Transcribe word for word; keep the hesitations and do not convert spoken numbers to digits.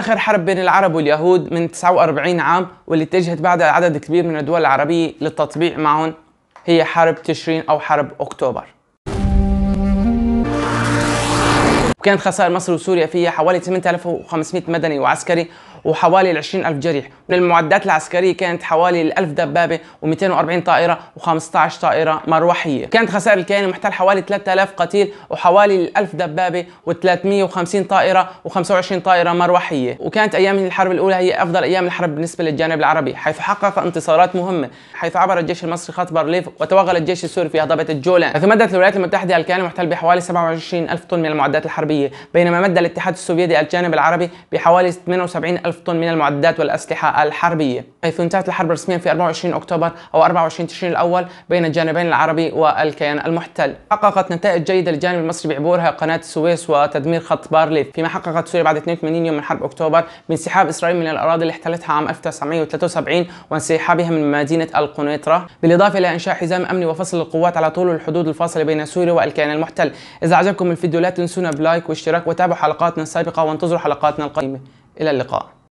آخر حرب بين العرب واليهود من تسعة وأربعين عام واللي اتجهت بعدها عدد كبير من الدول العربية للتطبيع معهم هي حرب تشرين أو حرب أكتوبر، وكانت خسائر مصر وسوريا فيها حوالي ثمانية آلاف وخمسمئة مدني وعسكري وحوالي عشرين ألف جريح. من المعدات العسكرية كانت حوالي ألف دبابة ومئتين وأربعين طائرة وخمسة عشر طائرة مروحية. كانت خسائر الكيان المحتل حوالي ثلاثة آلاف قتيل وحوالي ألف دبابة وثلاثمئة وخمسين طائرة وخمسة وعشرين طائرة مروحية. وكانت أيام الحرب الأولى هي أفضل أيام الحرب بالنسبة للجانب العربي، حيث حقق انتصارات مهمة، حيث عبر الجيش المصري خط بارليف وتوغل الجيش السوري في هضبة الجولان، حيث مدت الولايات المتحدة الكيان المحتل بحوالي سبعة وعشرين ألف طن من المعدات الحربية، بينما مد الاتحاد السوفيتي الجانب العربي بحوالي ثمانية وسبعين ألف طن من المعدات والأسلحة الحربية، حيث انتهت الحرب رسميا في أربعة وعشرين أكتوبر أو أربعة وعشرين تشرين الأول بين الجانبين العربي والكيان المحتل. حققت نتائج جيدة للجانب المصري بعبورها قناة السويس وتدمير خط بارليف، فيما حققت سوريا بعد اثنين وثمانين يوم من حرب أكتوبر بانسحاب إسرائيل من الأراضي اللي احتلتها عام ألف وتسعمئة وثلاثة وسبعين وانسحابها من مدينة القنيطره، بالإضافة إلى إنشاء حزام أمني وفصل القوات على طول الحدود الفاصلة بين سوريا والكيان المحتل. إذا عجبكم الفيديو لا تنسونا بلايك واشتراك وتابعوا حلقاتنا السابقة وانتظروا حلقاتنا القادمة. إلى اللقاء.